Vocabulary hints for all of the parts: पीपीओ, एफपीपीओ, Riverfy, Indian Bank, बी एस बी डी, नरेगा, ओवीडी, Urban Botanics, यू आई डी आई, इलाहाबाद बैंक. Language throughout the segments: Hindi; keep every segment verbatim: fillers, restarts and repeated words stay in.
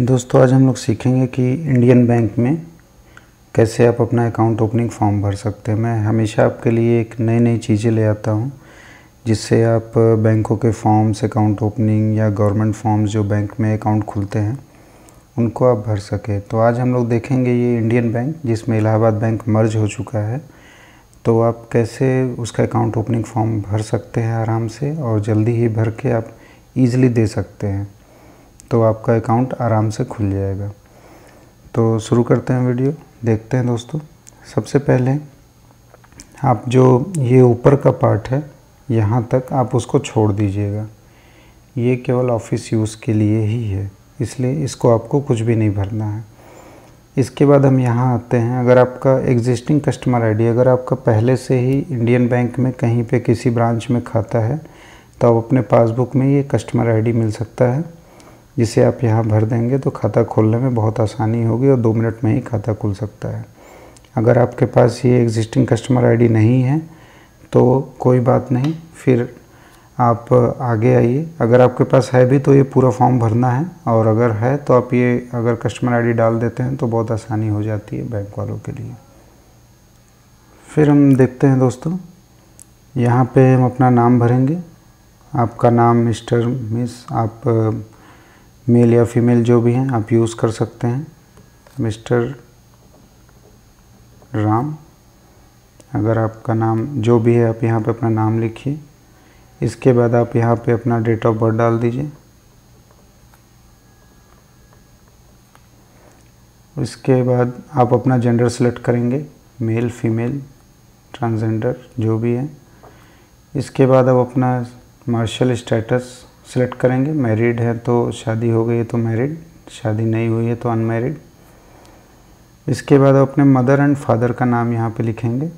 दोस्तों आज हम लोग सीखेंगे कि इंडियन बैंक में कैसे आप अपना अकाउंट ओपनिंग फॉर्म भर सकते हैं। मैं हमेशा आपके लिए एक नई नई चीज़ें ले आता हूं, जिससे आप बैंकों के फॉर्म्स, अकाउंट ओपनिंग या गवर्नमेंट फॉर्म्स जो बैंक में अकाउंट खुलते हैं उनको आप भर सकें। तो आज हम लोग देखेंगे ये इंडियन बैंक, जिसमें इलाहाबाद बैंक मर्ज हो चुका है, तो आप कैसे उसका अकाउंट ओपनिंग फॉर्म भर सकते हैं आराम से, और जल्दी ही भर के आप ईज़िली दे सकते हैं, तो आपका अकाउंट आराम से खुल जाएगा। तो शुरू करते हैं वीडियो, देखते हैं दोस्तों। सबसे पहले आप जो ये ऊपर का पार्ट है यहाँ तक आप उसको छोड़ दीजिएगा, ये केवल ऑफिस यूज़ के लिए ही है, इसलिए इसको आपको कुछ भी नहीं भरना है। इसके बाद हम यहाँ आते हैं। अगर आपका एग्जिस्टिंग कस्टमर आईडी, अगर आपका पहले से ही इंडियन बैंक में कहीं पे किसी ब्रांच में खाता है, तो आप अपने पासबुक में ये कस्टमर आईडी मिल सकता है, जिसे आप यहाँ भर देंगे तो खाता खोलने में बहुत आसानी होगी और दो मिनट में ही खाता खुल सकता है। अगर आपके पास ये एग्जिस्टिंग कस्टमर आईडी नहीं है तो कोई बात नहीं, फिर आप आगे आइए। अगर आपके पास है भी तो ये पूरा फॉर्म भरना है, और अगर है तो आप ये अगर कस्टमर आईडी डाल देते हैं तो बहुत आसानी हो जाती है बैंक वालों के लिए। फिर हम देखते हैं दोस्तों, यहाँ पर हम अपना नाम भरेंगे। आपका नाम मिस्टर, मिस, आप मेल या फीमेल जो भी हैं आप यूज़ कर सकते हैं। मिस्टर राम, अगर आपका नाम जो भी है आप यहाँ पे अपना नाम लिखिए। इसके बाद आप यहाँ पे अपना डेट ऑफ बर्थ डाल दीजिए। इसके बाद आप अपना जेंडर सेलेक्ट करेंगे, मेल, फीमेल, ट्रांसजेंडर जो भी है। इसके बाद आप अपना मार्शल स्टेटस सेलेक्ट करेंगे। मैरिड है तो शादी हो गई है तो मैरिड, शादी नहीं हुई है तो अनमैरिड। इसके बाद अपने मदर एंड फादर का नाम यहाँ पे लिखेंगे।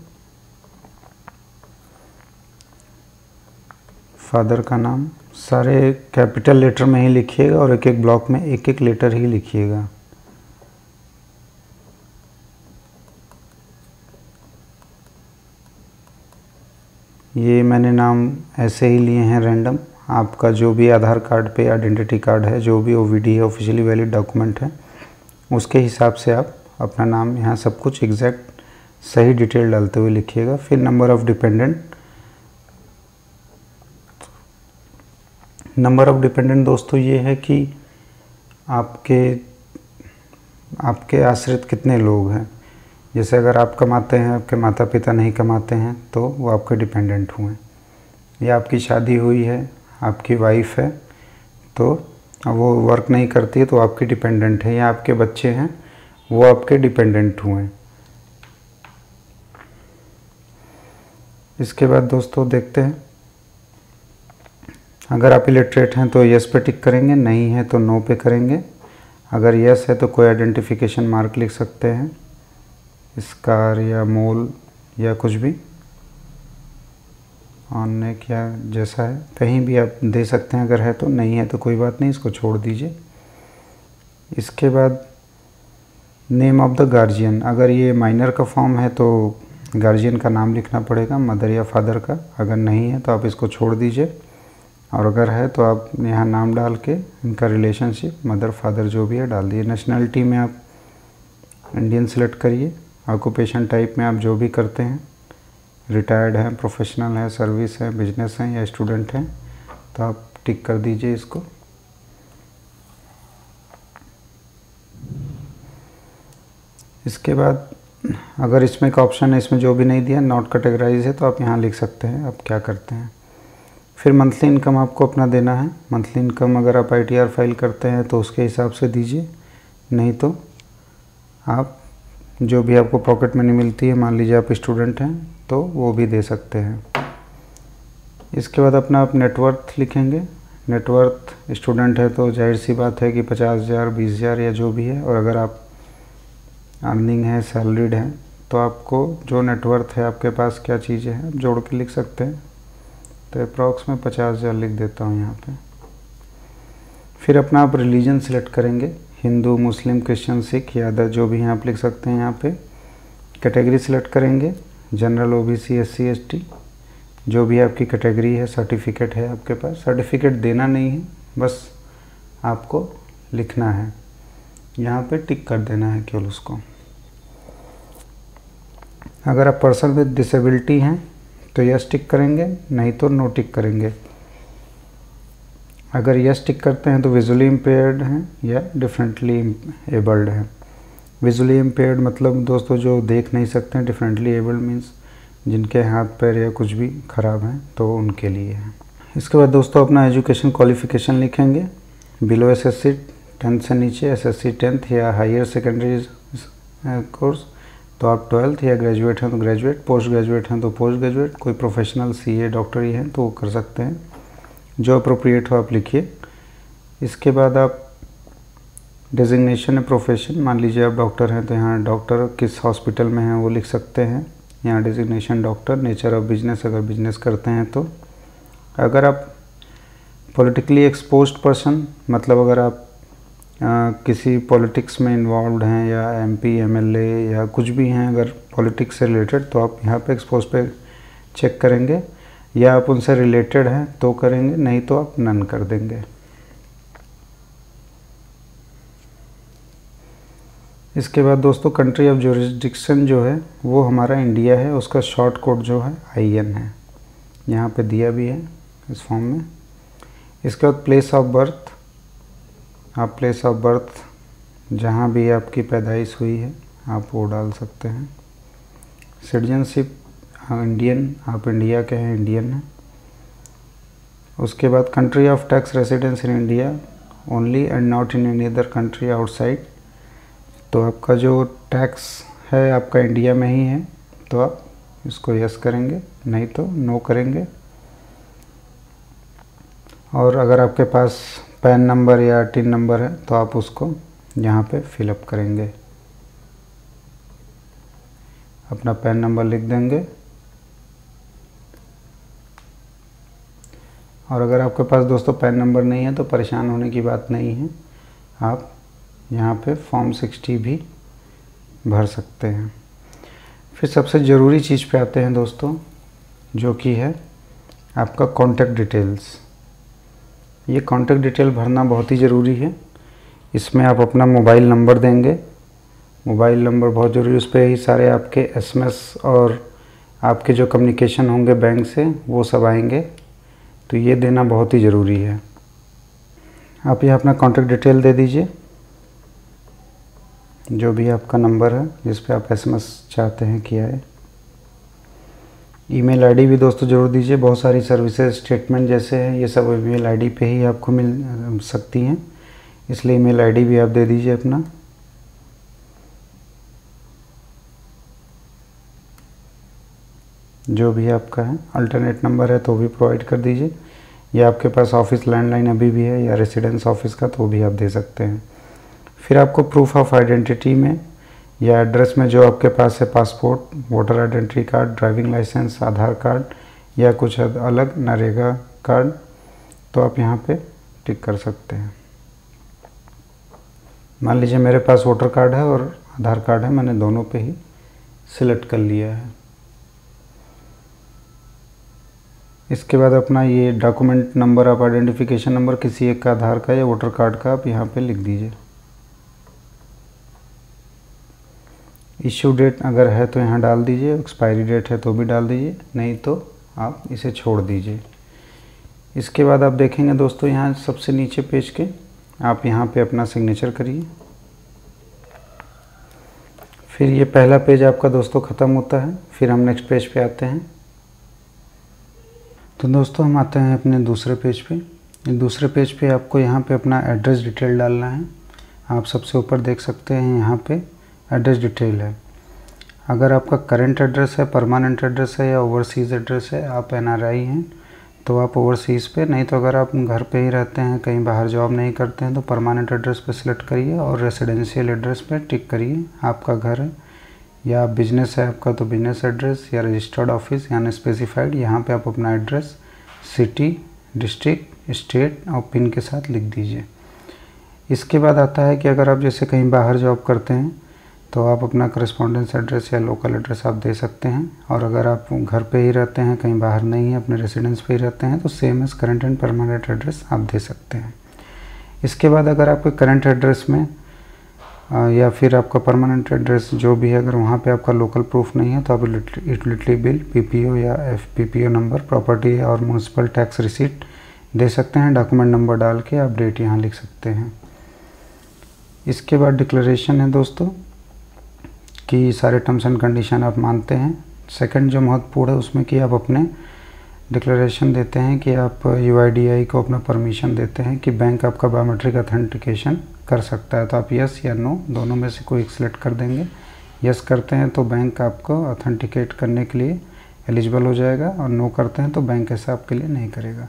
फादर का नाम सारे कैपिटल लेटर में ही लिखिएगा, और एक एक ब्लॉक में एक एक लेटर ही लिखिएगा। ये मैंने नाम ऐसे ही लिए हैं रैंडम। आपका जो भी आधार कार्ड पे आइडेंटिटी कार्ड है, जो भी ओवीडी है, ऑफिशियली वैलिड डॉक्यूमेंट है, उसके हिसाब से आप अपना नाम यहाँ सब कुछ एग्जैक्ट सही डिटेल डालते हुए लिखिएगा। फिर number of dependent. Number of dependent दोस्तों ये है कि आपके आपके आश्रित कितने लोग हैं। जैसे अगर आप कमाते हैं, आपके माता पिता नहीं कमाते हैं, तो वो आपके डिपेंडेंट हुए। या आपकी शादी हुई है, आपकी वाइफ है तो वो वर्क नहीं करती है तो आपके डिपेंडेंट है। या आपके बच्चे हैं वो आपके डिपेंडेंट हुए। इसके बाद दोस्तों देखते हैं, अगर आप इलिटरेट हैं तो यस पे टिक करेंगे, नहीं है तो नो पे करेंगे। अगर यस है तो कोई आइडेंटिफिकेशन मार्क लिख सकते हैं, स्कार या मोल या कुछ भी, ऑनने क्या जैसा है कहीं भी आप दे सकते हैं। अगर है तो, नहीं है तो कोई बात नहीं, इसको छोड़ दीजिए। इसके बाद नेम ऑफ़ द गार्जियन, अगर ये माइनर का फॉर्म है तो गार्जियन का नाम लिखना पड़ेगा, मदर या फादर का। अगर नहीं है तो आप इसको छोड़ दीजिए, और अगर है तो आप यहाँ नाम डाल के इनका रिलेशनशिप, मदर फादर जो भी है डाल दीजिए। नेशनलिटी में आप इंडियन सेलेक्ट करिए। ऑक्यूपेशन टाइप में आप जो भी करते हैं, रिटायर्ड हैं, प्रोफेशनल हैं, सर्विस हैं, बिजनेस हैं या स्टूडेंट हैं, तो आप टिक कर दीजिए इसको। इसके बाद अगर इसमें एक ऑप्शन है, इसमें जो भी नहीं दिया, नॉट कैटेगराइज है, तो आप यहाँ लिख सकते हैं आप क्या करते हैं। फिर मंथली इनकम आपको अपना देना है। मंथली इनकम अगर आप आई टी आर फाइल करते हैं तो उसके हिसाब से दीजिए, नहीं तो आप जो भी आपको पॉकेट मनी मिलती है, मान लीजिए आप स्टूडेंट हैं तो वो भी दे सकते हैं। इसके बाद अपना आप नेटवर्थ लिखेंगे। नेटवर्थ स्टूडेंट है तो जाहिर सी बात है कि पचास हज़ार, बीस हज़ार या जो भी है। और अगर आप अर्निंग है, सैलरीड हैं, तो आपको जो नेटवर्थ है आपके पास क्या चीज़ें हैं आप जोड़ के लिख सकते हैं। तो अप्रॉक्स में पचास हज़ार लिख देता हूँ यहाँ पे। फिर अपना आप रिलीजन सिलेक्ट करेंगे, हिंदू, मुस्लिम, क्रिश्चियन, सिख या अदर जो भी हैं आप लिख सकते हैं। यहाँ पे कैटेगरी सिलेक्ट करेंगे, जनरल, ओबीसी, एससी, एसटी जो भी आपकी कैटेगरी है। सर्टिफिकेट है आपके पास, सर्टिफिकेट देना नहीं है, बस आपको लिखना है। यहाँ पे टिक कर देना है केवल उसको। अगर आप पर्सन विद डिसेबिलिटी हैं तो यस टिक करेंगे, नहीं तो नो टिक करेंगे। अगर यस टिक करते हैं तो विजुअली इम्पेयर्ड हैं या डिफरेंटली एबल्ड हैं। विजुअली इम्पेयर्ड मतलब दोस्तों जो देख नहीं सकते हैं, डिफरेंटली एबल्ड मीन्स जिनके हाथ पैर या कुछ भी ख़राब हैं तो उनके लिए है। इसके बाद दोस्तों अपना एजुकेशन क्वालिफ़िकेशन लिखेंगे below S S C tenth से नीचे, एस एस सी टेंथ या हायर सेकेंडरी कोर्स तो आप ट्वेल्थ, या ग्रेजुएट हैं तो ग्रेजुएट, पोस्ट ग्रेजुएट हैं तो पोस्ट ग्रेजुएट, कोई प्रोफेशनल सीए डॉक्टर ही हैं तो वो कर सकते हैं, जो अप्रोप्रिएट हो आप लिखिए। इसके बाद आप डेजिग्नेशन है प्रोफेशन, मान लीजिए आप डॉक्टर हैं तो यहाँ डॉक्टर किस हॉस्पिटल में हैं वो लिख सकते हैं, यहाँ designation doctor. Nature of business, अगर बिजनेस करते हैं तो। अगर आप पॉलिटिकली एक्सपोज्ड पर्सन, मतलब अगर आप आ, किसी पॉलिटिक्स में इन्वॉल्व हैं या एमपी, एमएलए या कुछ भी हैं अगर पॉलिटिक्स से रिलेटेड, तो आप यहाँ पे एक्सपोज पे चेक करेंगे, या आप उनसे रिलेटेड हैं तो करेंगे, नहीं तो आप नन कर देंगे। इसके बाद दोस्तों कंट्री ऑफ ज्यूरिसडिक्शन जो है वो हमारा इंडिया है, उसका शॉर्ट कोड जो है आई एन है, यहाँ पे दिया भी है इस फॉर्म में। इसके बाद प्लेस ऑफ बर्थ, आप प्लेस ऑफ बर्थ जहाँ भी आपकी पैदाइश हुई है आप वो डाल सकते हैं। सिटीजनशिप इंडियन, आप इंडिया के हैं, इंडियन हैं। उसके बाद country of tax residence in India only and not in any other country outside, तो आपका जो टैक्स है आपका इंडिया में ही है तो आप इसको यस करेंगे, नहीं तो नो करेंगे। और अगर आपके पास पैन नंबर या टिन नंबर है तो आप उसको यहाँ पे फिलअप करेंगे, अपना पैन नंबर लिख देंगे। और अगर आपके पास दोस्तों पैन नंबर नहीं है तो परेशान होने की बात नहीं है, आप यहाँ पे फॉर्म सिक्सटी भी भर सकते हैं। फिर सबसे ज़रूरी चीज़ पे आते हैं दोस्तों, जो कि है आपका कॉन्टैक्ट डिटेल्स। ये कॉन्टैक्ट डिटेल भरना बहुत ही ज़रूरी है। इसमें आप अपना मोबाइल नंबर देंगे, मोबाइल नंबर बहुत ज़रूरी, उस पर ही सारे आपके एसएमएस और आपके जो कम्युनिकेशन होंगे बैंक से वो सब आएंगे, तो ये देना बहुत ही ज़रूरी है। आप यहाँ अपना कॉन्टैक्ट डिटेल दे दीजिए, जो भी आपका नंबर है जिस पे आप एसएमएस चाहते हैं कि आए। ईमेल आईडी भी दोस्तों ज़रूर दीजिए, बहुत सारी सर्विसेज स्टेटमेंट जैसे हैं ये सब ईमेल आईडी पे ही आपको मिल सकती हैं, इसलिए ईमेल आईडी भी आप दे दीजिए अपना। जो भी आपका है अल्टरनेट नंबर है तो भी प्रोवाइड कर दीजिए, या आपके पास ऑफिस लैंडलाइन अभी भी है या रेसिडेंस ऑफिस का तो भी आप दे सकते हैं। फिर आपको प्रूफ ऑफ आइडेंटिटी में या एड्रेस में जो आपके पास है passport, voter identity card, driving licence, Aadhaar card या कुछ अलग नरेगा कार्ड, तो आप यहाँ पे टिक कर सकते हैं। मान लीजिए मेरे पास वोटर कार्ड है और आधार कार्ड है, मैंने दोनों पे ही सिलेक्ट कर लिया है। इसके बाद अपना ये डॉक्यूमेंट नंबर, आप आइडेंटिफिकेशन नंबर किसी एक का, आधार का या वोटर कार्ड का, आप यहाँ पे लिख दीजिए। इश्यू डेट अगर है तो यहाँ डाल दीजिए, एक्सपायरी डेट है तो भी डाल दीजिए, नहीं तो आप इसे छोड़ दीजिए। इसके बाद आप देखेंगे दोस्तों यहाँ सबसे नीचे पेज के आप यहाँ पे अपना सिग्नेचर करिए। फिर ये पहला पेज आपका दोस्तों ख़त्म होता है, फिर हम नेक्स्ट पेज पे आते हैं। तो दोस्तों हम आते हैं अपने दूसरे पेज पे। दूसरे पेज पे आपको यहाँ पे अपना एड्रेस डिटेल डालना है। आप सबसे ऊपर देख सकते हैं यहाँ पे एड्रेस डिटेल है। अगर आपका करंट एड्रेस है, परमानेंट एड्रेस है या ओवरसीज़ एड्रेस है, आप एनआरआई हैं तो आप ओवरसीज़ पे, नहीं तो अगर आप घर पे ही रहते हैं, कहीं बाहर जॉब नहीं करते हैं तो परमानेंट एड्रेस पे सिलेक्ट करिए और रेसिडेंशियल एड्रेस पे टिक करिए, आपका घर है। या बिजनेस है आपका तो बिजनेस एड्रेस या रजिस्टर्ड ऑफिस या अनस्पेसिफाइड, यहाँ पर आप अपना एड्रेस सिटी, डिस्ट्रिक्ट, स्टेट और पिन के साथ लिख दीजिए। इसके बाद आता है कि अगर आप जैसे कहीं बाहर जॉब करते हैं तो आप अपना करस्पॉन्डेंस एड्रेस या लोकल एड्रेस आप दे सकते हैं, और अगर आप घर पे ही रहते हैं, कहीं बाहर नहीं है, अपने रेसिडेंस पे ही रहते हैं तो same as current and permanent address आप दे सकते हैं। इसके बाद अगर आपके करंट एड्रेस में या फिर आपका परमानेंट एड्रेस जो भी है, अगर वहाँ पे आपका लोकल प्रूफ नहीं है तो आप यूटिलिटी बिल, पीपीओ या एफपीपीओ नंबर, प्रॉपर्टी और म्यूनसिपल टैक्स रिसीट दे सकते हैं। डॉक्यूमेंट नंबर डाल के आप डेट यहाँ लिख सकते हैं। इसके बाद डिक्लेरेशन है दोस्तों कि सारे टर्म्स एंड कंडीशन आप मानते हैं। सेकंड जो महत्वपूर्ण है उसमें कि आप अपने डिक्लेरेशन देते हैं कि आप यू आई डी आई को अपना परमिशन देते हैं कि बैंक आपका बायोमेट्रिक ऑथेंटिकेशन कर सकता है। तो आप यस या नो दोनों में से कोई एक सिलेक्ट कर देंगे। यस करते हैं तो बैंक आपको ऑथेंटिकेट करने के लिए एलिजिबल हो जाएगा और नो करते हैं तो बैंक ऐसा आपके लिए नहीं करेगा।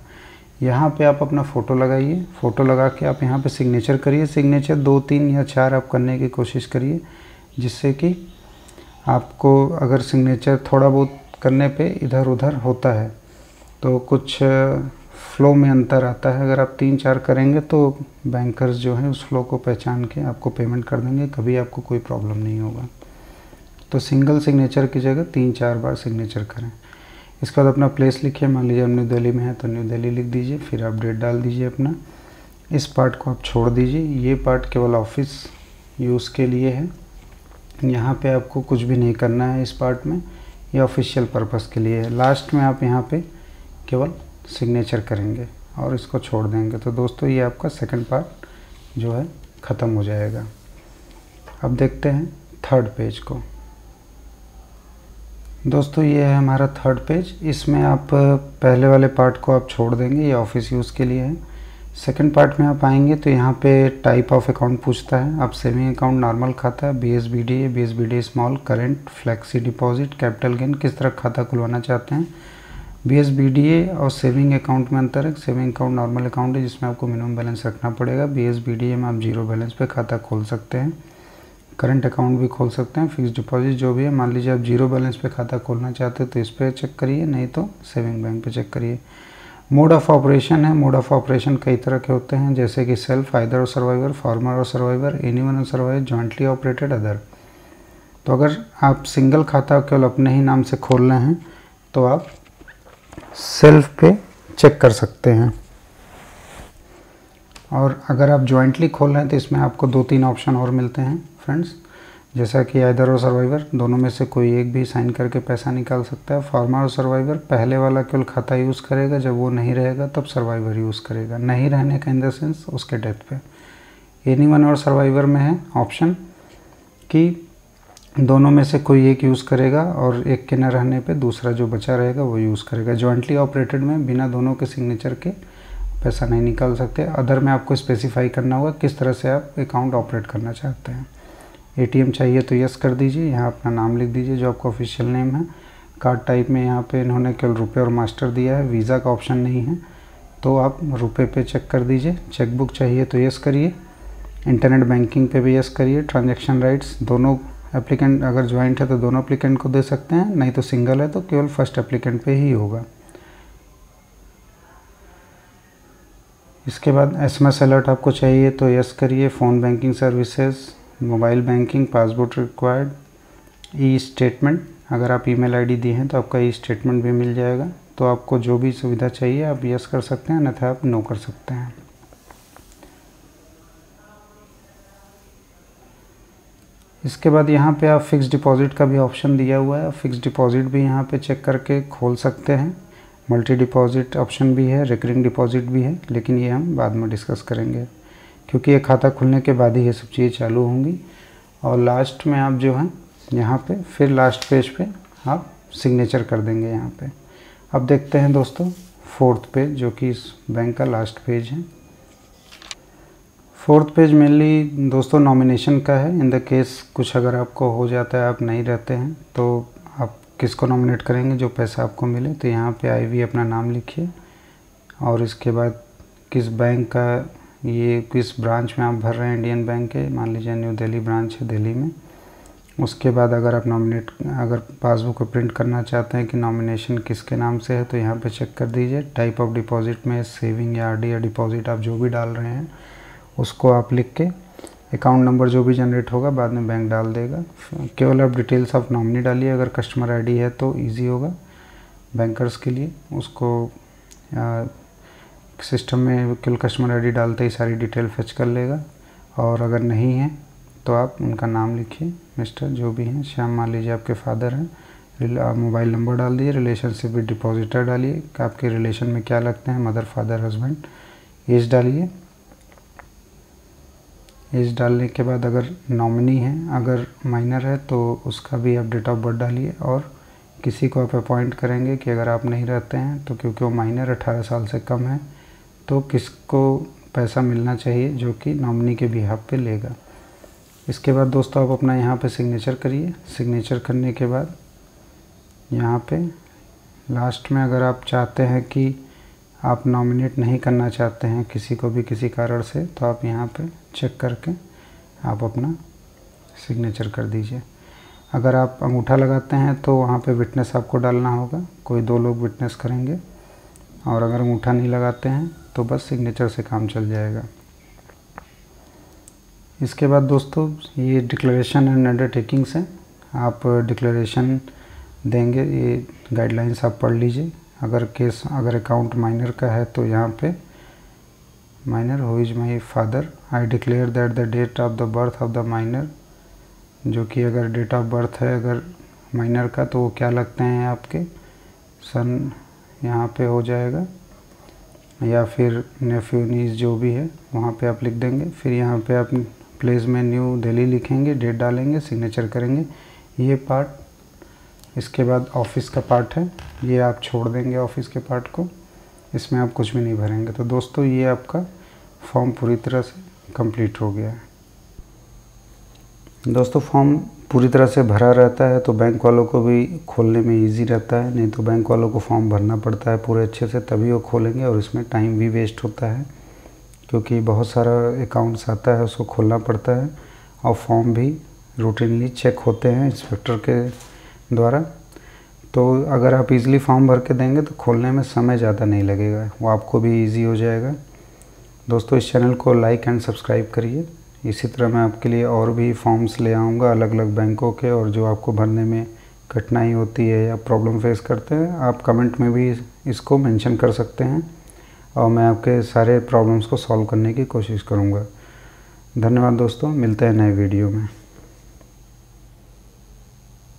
यहाँ पे आप अपना फ़ोटो लगाइए, फ़ोटो लगा के आप यहाँ पे सिग्नेचर करिए। सिग्नेचर दो तीन या चार आप करने की कोशिश करिए, जिससे कि आपको अगर सिग्नेचर थोड़ा बहुत करने पे इधर उधर होता है तो कुछ फ़्लो में अंतर आता है। अगर आप तीन चार करेंगे तो बैंकर्स जो हैं उस फ़्लो को पहचान के आपको पेमेंट कर देंगे, कभी आपको कोई प्रॉब्लम नहीं होगा। तो सिंगल सिग्नेचर की जगह तीन चार बार सिग्नेचर करें। इसके बाद अपना प्लेस लिखिए, मान लीजिए हम न्यू दिल्ली में हैं तो न्यू दिल्ली लिख दीजिए, फिर आप डेट डाल दीजिए अपना। इस पार्ट को आप छोड़ दीजिए, ये पार्ट केवल ऑफिस यूज़ के लिए है। यहाँ पे आपको कुछ भी नहीं करना है इस पार्ट में, ये ऑफिशियल पर्पस के लिए है। लास्ट में आप यहाँ पे केवल सिग्नेचर करेंगे और इसको छोड़ देंगे। तो दोस्तों ये आपका सेकेंड पार्ट जो है ख़त्म हो जाएगा। अब देखते हैं थर्ड पेज को। दोस्तों ये है हमारा थर्ड पेज। इसमें आप पहले वाले पार्ट को आप छोड़ देंगे, ये ऑफिस यूज़ के लिए है। सेकंड पार्ट में आप आएंगे तो यहाँ पे टाइप ऑफ अकाउंट पूछता है। आप सेविंग अकाउंट, नॉर्मल खाता है, बी एस बी डी, बी एस बी डी small, current, flexi deposit, capital gain, किस तरह खाता खुलवाना चाहते हैं। बी एस बी डी और सेविंग अकाउंट में अंतर है। सेविंग अकाउंट नॉर्मल अकाउंट है जिसमें आपको मिनिमम बैलेंस रखना पड़ेगा। बी एस बी डी में आप जीरो बैलेंस पर खाता खोल सकते हैं, करंट अकाउंट भी खोल सकते हैं, फिक्स डिपॉजिट जो भी है। मान लीजिए आप जीरो बैलेंस पे खाता खोलना चाहते हैं तो इस पर चेक करिए, नहीं तो सेविंग बैंक पे चेक करिए। मोड ऑफ़ ऑपरेशन है। मोड ऑफ़ ऑपरेशन कई तरह के होते हैं, जैसे कि सेल्फ, आइदर और सर्वाइवर, फार्मर और सर्वाइवर, एनीवन और सर्वाइवर, जॉइंटली ऑपरेटेड, अदर। तो अगर आप सिंगल खाता केवल अपने ही नाम से खोल रहे हैं तो आप सेल्फ पे चेक कर सकते हैं। और अगर आप जॉइंटली खोल रहे हैं तो इसमें आपको दो तीन ऑप्शन और मिलते हैं फ्रेंड्स, जैसा कि आइदर और सर्वाइवर, दोनों में से कोई एक भी साइन करके पैसा निकाल सकता है। फार्मर और सर्वाइवर, पहले वाला केवल खाता यूज़ करेगा, जब वो नहीं रहेगा तब सर्वाइवर यूज़ करेगा, नहीं रहने का इन द सेंस उसके डेथ पे। एनीवन और सर्वाइवर में है ऑप्शन कि दोनों में से कोई एक यूज़ करेगा और एक के न रहने पर दूसरा जो बचा रहेगा वो यूज़ करेगा। जॉइंटली ऑपरेटेड में बिना दोनों के सिग्नेचर के पैसा नहीं निकाल सकते। अदर में आपको स्पेसिफाई करना होगा किस तरह से आप अकाउंट ऑपरेट करना चाहते हैं। एटीएम चाहिए तो यस कर दीजिए, यहाँ अपना नाम लिख दीजिए जो आपका ऑफिशियल नेम है। कार्ड टाइप में यहाँ पे इन्होंने केवल रुपए और मास्टर दिया है, वीज़ा का ऑप्शन नहीं है तो आप रुपए पे चेक कर दीजिए। चेकबुक चाहिए तो यस करिए, इंटरनेट बैंकिंग पे भी यस करिए। ट्रांजेक्शन राइट्स, दोनों एप्लीकेंट अगर ज्वाइंट है तो दोनों एप्लीकेंट को दे सकते हैं, नहीं तो सिंगल है तो केवल फर्स्ट एप्लीकेंट पर ही होगा। इसके बाद एस एम एस अलर्ट आपको चाहिए तो यस करिए। Phone banking services, mobile banking, passbook required, e statement, अगर आप ईमेल आईडी दिए हैं तो आपका ई स्टेटमेंट भी मिल जाएगा। तो आपको जो भी सुविधा चाहिए आप यस कर सकते हैं, अन्यथा आप नो कर सकते हैं। इसके बाद यहाँ पे आप फिक्स डिपॉजिट का भी ऑप्शन दिया हुआ है, फिक्स डिपॉजिट भी यहाँ पे चेक करके खोल सकते हैं। मल्टी डिपॉजिट ऑप्शन भी है, रिकरिंग डिपॉजिट भी है, लेकिन ये हम बाद में डिस्कस करेंगे क्योंकि ये खाता खुलने के बाद ही ये सब चीज़ें चालू होंगी। और लास्ट में आप जो हैं यहाँ पे फिर लास्ट पेज पे आप सिग्नेचर कर देंगे यहाँ पे। अब देखते हैं दोस्तों फोर्थ पेज जो कि इस बैंक का लास्ट पेज है। फोर्थ पेज मेनली दोस्तों नॉमिनेशन का है। इन द केस कुछ अगर आपको हो जाता है, आप नहीं रहते हैं तो आप किसको नॉमिनेट करेंगे, जो पैसा आपको मिले। तो यहाँ पर आई वी अपना नाम लिखिए और इसके बाद किस बैंक का, ये किस ब्रांच में आप भर रहे हैं, इंडियन बैंक के, मान लीजिए न्यू दिल्ली ब्रांच है दिल्ली में। उसके बाद अगर आप नॉमिनेट अगर पासबुक को प्रिंट करना चाहते हैं कि नॉमिनेशन किसके नाम से है तो यहाँ पे चेक कर दीजिए। टाइप ऑफ डिपॉजिट में सेविंग या आरडी या डिपॉजिट आप जो भी डाल रहे हैं उसको आप लिख के अकाउंट नंबर जो भी जनरेट होगा बाद में बैंक डाल देगा। केवल आप डिटेल्स ऑफ नॉमिनी डालिए, अगर कस्टमर आई डी है तो ईजी होगा बैंकर्स के लिए। उसको आ, सिस्टम में केवल कस्टमर आईडी डालते ही सारी डिटेल फेच कर लेगा और अगर नहीं है तो आप उनका नाम लिखिए मिस्टर जो भी हैं, श्याम मान लीजिए आपके फादर हैं, आप मोबाइल नंबर डाल दिए, रिलेशनशिप विद डिपॉजिटर डालिए, आपके रिलेशन में क्या लगते हैं, मदर फादर हस्बैंड, एज डालिए। एज डालने के बाद अगर नॉमिनी है, अगर माइनर है तो उसका भी आप डेट ऑफ बर्थ डालिए, और किसी को आप अपॉइंट करेंगे कि अगर आप नहीं रहते हैं तो क्योंकि वो माइनर अठारह साल से कम है तो किसको पैसा मिलना चाहिए जो कि नॉमिनी के बिहाफ पे लेगा। इसके बाद दोस्तों आप अपना यहाँ पे सिग्नेचर करिए। सिग्नेचर करने के बाद यहाँ पे लास्ट में अगर आप चाहते हैं कि आप नॉमिनेट नहीं करना चाहते हैं किसी को भी किसी कारण से, तो आप यहाँ पे चेक करके आप अपना सिग्नेचर कर दीजिए। अगर आप अंगूठा लगाते हैं तो वहाँ पे विटनेस आपको डालना होगा, कोई दो लोग विटनेस करेंगे, और अगर अंगूठा नहीं लगाते हैं तो बस सिग्नेचर से काम चल जाएगा। इसके बाद दोस्तों ये डिक्लेरेशन एंड अंडरटेकिंग्स हैं, आप डिक्लेरेशन देंगे, ये गाइडलाइंस आप पढ़ लीजिए। अगर केस अगर अकाउंट माइनर का है तो यहाँ पे minor who is my father, I declare that the date of the birth of the minor, जो कि अगर डेट ऑफ बर्थ है अगर माइनर का तो वो क्या लगते हैं आपके सन यहाँ पे हो जाएगा, या फिर नेफ्यू नीज जो भी है वहाँ पे आप लिख देंगे। फिर यहाँ पे आप प्लेस में न्यू दिल्ली लिखेंगे, डेट डालेंगे, सिग्नेचर करेंगे, ये पार्ट। इसके बाद ऑफिस का पार्ट है, ये आप छोड़ देंगे ऑफिस के पार्ट को, इसमें आप कुछ भी नहीं भरेंगे। तो दोस्तों ये आपका फॉर्म पूरी तरह से कंप्लीट हो गया है। दोस्तों फॉर्म पूरी तरह से भरा रहता है तो बैंक वालों को भी खोलने में इजी रहता है, नहीं तो बैंक वालों को फॉर्म भरना पड़ता है पूरे अच्छे से तभी वो खोलेंगे, और इसमें टाइम भी वेस्ट होता है क्योंकि बहुत सारा अकाउंट्स आता है उसको खोलना पड़ता है, और फॉर्म भी रूटीनली चेक होते हैं इंस्पेक्टर के द्वारा। तो अगर आप इजीली फॉर्म भर के देंगे तो खोलने में समय ज़्यादा नहीं लगेगा, वो आपको भी इजी हो जाएगा। दोस्तों इस चैनल को लाइक एंड सब्सक्राइब करिए, इसी तरह मैं आपके लिए और भी फॉर्म्स ले आऊँगा अलग अलग बैंकों के, और जो आपको भरने में कठिनाई होती है या प्रॉब्लम फेस करते हैं आप कमेंट में भी इसको मेंशन कर सकते हैं, और मैं आपके सारे प्रॉब्लम्स को सॉल्व करने की कोशिश करूँगा। धन्यवाद दोस्तों, मिलते हैं नए वीडियो में।